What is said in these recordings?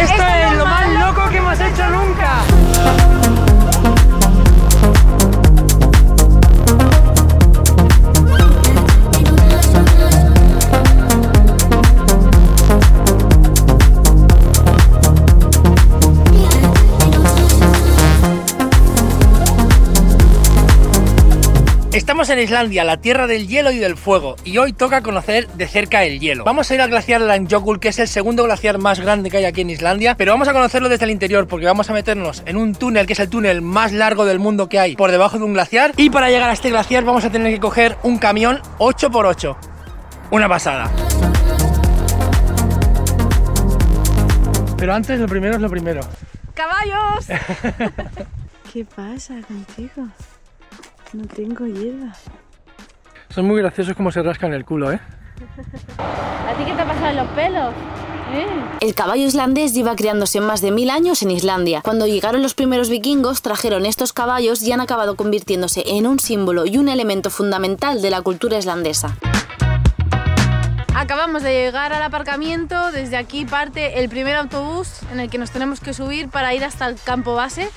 Esto es lo más loco que hemos hecho nunca. Estamos en Islandia, la tierra del hielo y del fuego, y hoy toca conocer de cerca el hielo. Vamos a ir al glaciar Langjökull, que es el segundo glaciar más grande que hay aquí en Islandia, pero vamos a conocerlo desde el interior porque vamos a meternos en un túnel, que es el túnel más largo del mundo que hay, por debajo de un glaciar, y para llegar a este glaciar vamos a tener que coger un camión 8x8. Una pasada. Pero antes, lo primero es lo primero. ¡Caballos! ¿Qué pasa contigo? No tengo hierba. Son muy graciosos como se rascan el culo, ¿eh? ¿A ti qué te ha pasado en los pelos? El caballo islandés lleva criándose más de 1000 años en Islandia. Cuando llegaron los primeros vikingos, trajeron estos caballos y han acabado convirtiéndose en un símbolo y un elemento fundamental de la cultura islandesa. Acabamos de llegar al aparcamiento. Desde aquí parte el primer autobús en el que nos tenemos que subir para ir hasta el campo base.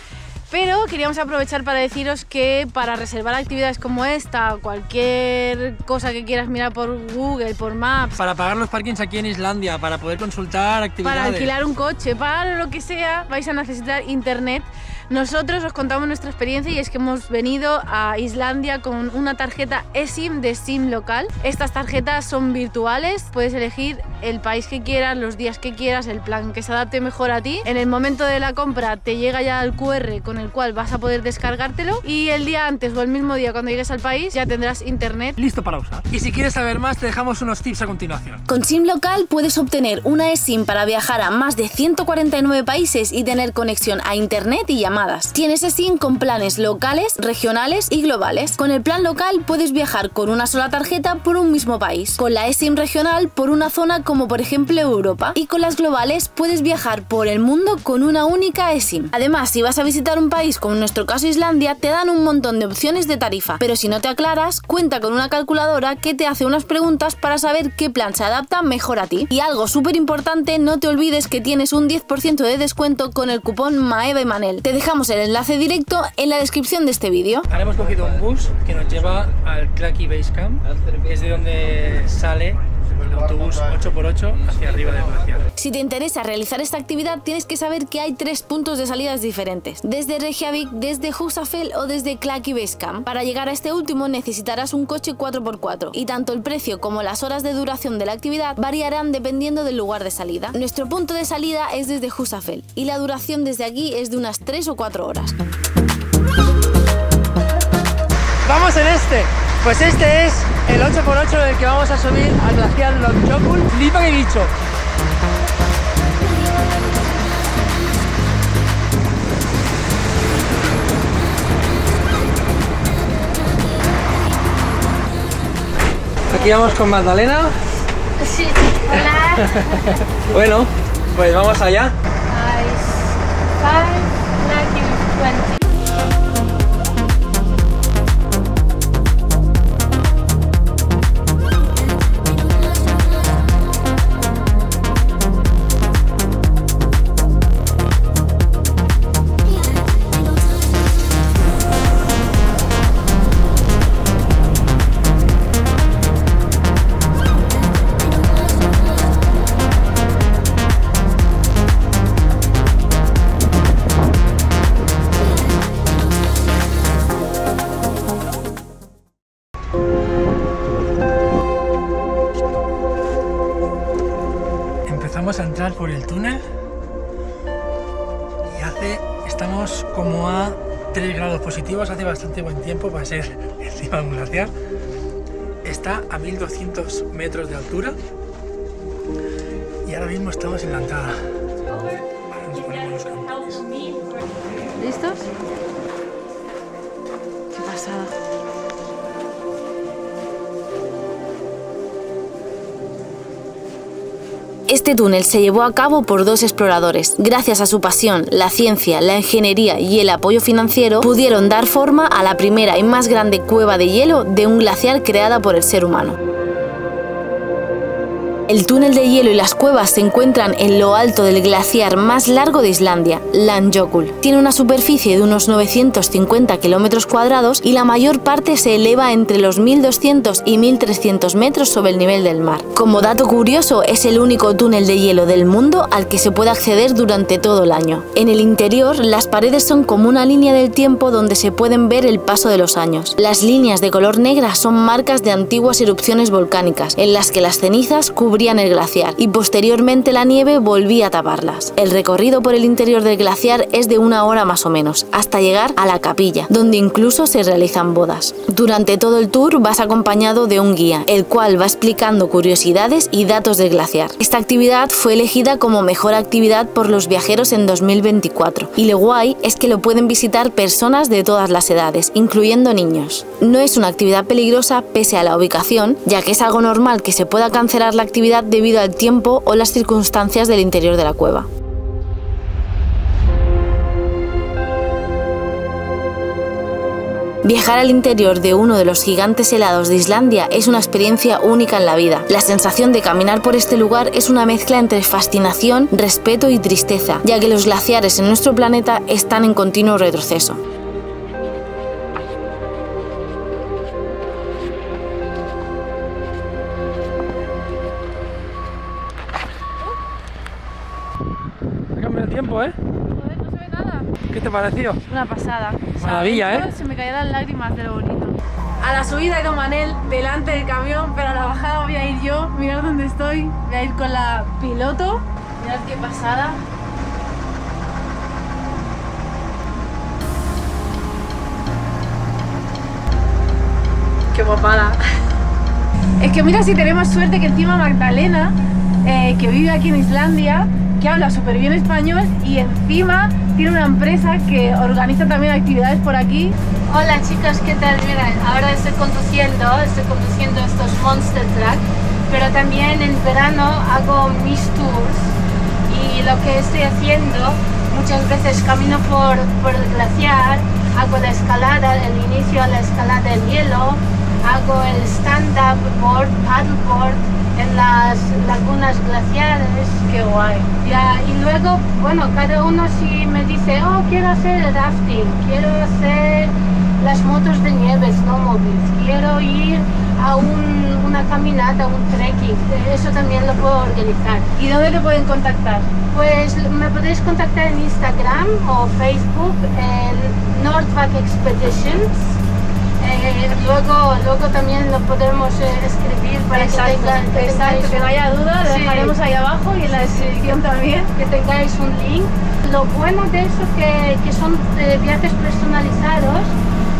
Pero queríamos aprovechar para deciros que para reservar actividades como esta, cualquier cosa que quieras mirar por Google, por Maps, para pagar los parkings aquí en Islandia, para poder consultar actividades, para alquilar un coche, para lo que sea, vais a necesitar internet. Nosotros os contamos nuestra experiencia y es que hemos venido a Islandia con una tarjeta eSIM de SimLocal. Estas tarjetas son virtuales, puedes elegir el país que quieras, los días que quieras, el plan que se adapte mejor a ti. En el momento de la compra te llega ya el QR con el cual vas a poder descargártelo y el día antes o el mismo día cuando llegues al país ya tendrás internet listo para usar. Y si quieres saber más te dejamos unos tips a continuación. Con SimLocal puedes obtener una eSIM para viajar a más de 149 países y tener conexión a internet y llamadas. Tienes eSIM con planes locales, regionales y globales. Con el plan local puedes viajar con una sola tarjeta por un mismo país, con la eSIM regional por una zona como por ejemplo Europa, y con las globales puedes viajar por el mundo con una única eSIM. Además, si vas a visitar un país, como en nuestro caso Islandia, te dan un montón de opciones de tarifa, pero si no te aclaras, cuenta con una calculadora que te hace unas preguntas para saber qué plan se adapta mejor a ti. Y algo súper importante, no te olvides que tienes un 10% de descuento con el cupón MAEVAYMANEL. Te dejamos el enlace directo en la descripción de este vídeo. Ahora hemos cogido un bus que nos lleva al Klaki Basecamp, es de donde sale el autobús 8x8 hacia arriba del glaciar. Si te interesa realizar esta actividad, tienes que saber que hay 3 puntos de salidas diferentes, desde Reykjavik, desde Husafell o desde Klaki Basecamp. Para llegar a este último necesitarás un coche 4x4 y tanto el precio como las horas de duración de la actividad variarán dependiendo del lugar de salida. Nuestro punto de salida es desde Husafell y la duración desde aquí es de unas 3 o 4 horas. ¡Vamos en este! Pues este es el 8x8 del que vamos a subir al glaciar Langjökull. Flipa que he dicho. Aquí vamos con Magdalena. Sí, hola. Bueno, pues vamos allá. Vamos a entrar por el túnel y estamos como a 3 grados positivos, hace bastante buen tiempo para ser encima de un glaciar. Está a 1200 metros de altura y ahora mismo estamos en la entrada. Ahora nos ponemos los campeones. ¿Listos? ¡Qué pasada! Este túnel se llevó a cabo por 2 exploradores. Gracias a su pasión, la ciencia, la ingeniería y el apoyo financiero, pudieron dar forma a la primera y más grande cueva de hielo de un glaciar creada por el ser humano. El túnel de hielo y las cuevas se encuentran en lo alto del glaciar más largo de Islandia, Langjökull. Tiene una superficie de unos 950 kilómetros cuadrados y la mayor parte se eleva entre los 1.200 y 1.300 metros sobre el nivel del mar. Como dato curioso, es el único túnel de hielo del mundo al que se puede acceder durante todo el año. En el interior, las paredes son como una línea del tiempo donde se pueden ver el paso de los años. Las líneas de color negra son marcas de antiguas erupciones volcánicas, en las que las cenizas cubrían el glaciar y posteriormente la nieve volvía a taparlas. El recorrido por el interior del glaciar es de una hora más o menos, hasta llegar a la capilla, donde incluso se realizan bodas. Durante todo el tour vas acompañado de un guía, el cual va explicando curiosidades y datos del glaciar. Esta actividad fue elegida como mejor actividad por los viajeros en 2024 y lo guay es que lo pueden visitar personas de todas las edades, incluyendo niños. No es una actividad peligrosa pese a la ubicación, ya que es algo normal que se pueda cancelar la actividad debido al tiempo o las circunstancias del interior de la cueva. Viajar al interior de uno de los gigantes helados de Islandia es una experiencia única en la vida. La sensación de caminar por este lugar es una mezcla entre fascinación, respeto y tristeza, ya que los glaciares en nuestro planeta están en continuo retroceso. Tiempo, ¿eh? Joder, no se ve nada. ¿Qué te pareció? Una pasada. Maravilla, o sea, ¿eh? Se me caían las lágrimas de lo bonito. A la subida he ido Manel delante del camión, pero a la bajada voy a ir yo. Mirad dónde estoy. Voy a ir con la piloto. Mirad qué pasada. Qué guapada. Es que mira si tenemos suerte que encima Magdalena, que vive aquí en Islandia, que habla súper bien español y encima tiene una empresa que organiza también actividades por aquí. Hola chicos, ¿qué tal? Miren, ahora estoy conduciendo estos Monster Truck, pero también en verano hago mis tours y lo que estoy haciendo, muchas veces camino por el glaciar, hago la escalada, el inicio a la escalada del hielo, hago el stand-up board, paddleboard, en las lagunas glaciares. ¡Qué guay! Ya, y luego, bueno, cada uno si me dice, oh, quiero hacer el rafting, quiero hacer las motos de nieve, snowmobiles, quiero ir a una caminata, un trekking, eso también lo puedo organizar. ¿Y dónde te pueden contactar? Pues me podéis contactar en Instagram o Facebook, en Nordvac Expeditions. Luego también lo podemos escribir para que no haya duda, lo dejaremos ahí abajo y en la descripción también. Que tengáis un link. Lo bueno de eso que son viajes personalizados,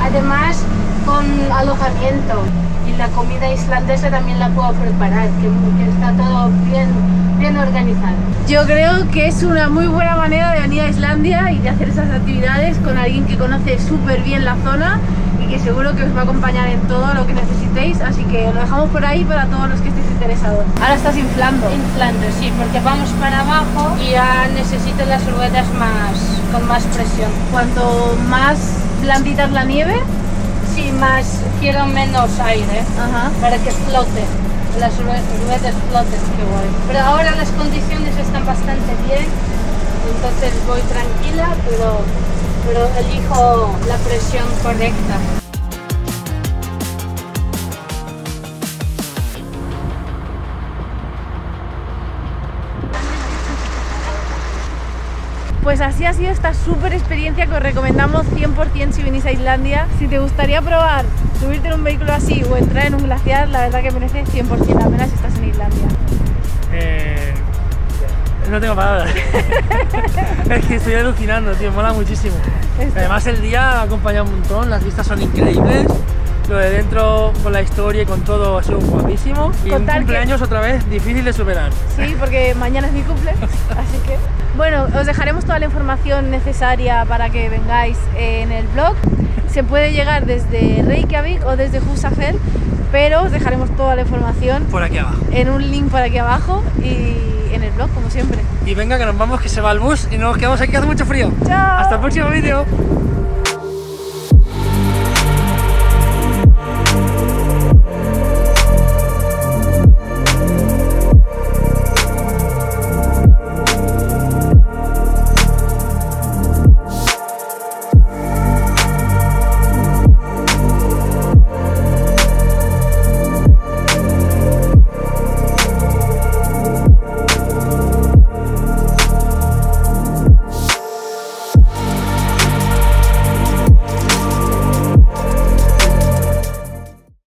además con alojamiento. Y la comida islandesa también la puedo preparar, que está todo bien organizado. Yo creo que es una muy buena manera de venir a Islandia y de hacer esas actividades con alguien que conoce súper bien la zona y que seguro que os va a acompañar en todo lo que necesitéis, así que lo dejamos por ahí para todos los que estéis interesados. Ahora estás inflando. Inflando, sí, porque vamos para abajo y ya necesito las ruedas con más presión. Cuanto más blanditas la nieve, sí, más quiero menos aire. Ajá. Para que flote. Las ruedas floten, qué guay. Pero ahora las condiciones están bastante bien, entonces voy tranquila, pero elijo la presión correcta. Pues así ha sido esta súper experiencia que os recomendamos 100% si venís a Islandia. Si te gustaría probar subirte en un vehículo así o entrar en un glaciar, la verdad que merece 100% la pena si estás en Islandia. No tengo palabras. Es que estoy alucinando, tío, mola muchísimo. Además el día ha acompañado un montón, las vistas son increíbles. Lo de dentro, con la historia y con todo, ha sido guapísimo. Y un cumpleaños otra vez difícil de superar. Sí, porque mañana es mi cumple, así que... Bueno, os dejaremos toda la información necesaria para que vengáis en el blog. Se puede llegar desde Reykjavik o desde Husafell, pero os dejaremos toda la información... Por aquí abajo. En un link por aquí abajo y en el blog, como siempre. Y venga, que nos vamos, que se va el bus y nos quedamos aquí, hace mucho frío. ¡Chao! Hasta el próximo vídeo.